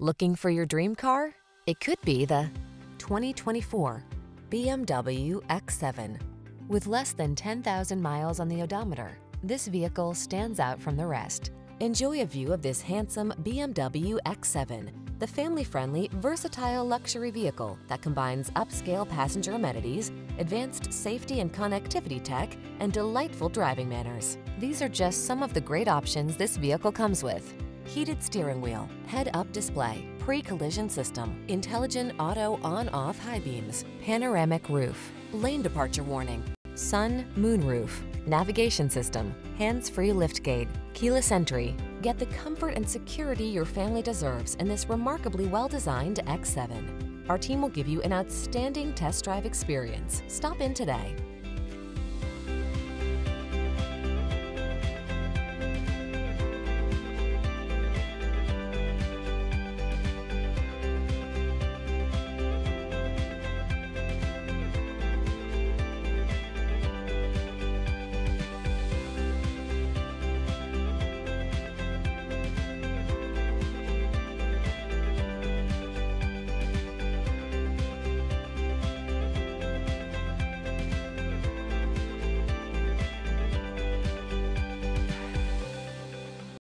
Looking for your dream car? It could be the 2024 BMW X7. With less than 10,000 miles on the odometer, this vehicle stands out from the rest. Enjoy a view of this handsome BMW X7, the family-friendly, versatile luxury vehicle that combines upscale passenger amenities, advanced safety and connectivity tech, and delightful driving manners. These are just some of the great options this vehicle comes with: heated steering wheel, head-up display, pre-collision system, intelligent auto on-off high beams, panoramic roof, lane departure warning, sun, moon roof, navigation system, hands-free liftgate, keyless entry. Get the comfort and security your family deserves in this remarkably well-designed X7. Our team will give you an outstanding test drive experience. Stop in today.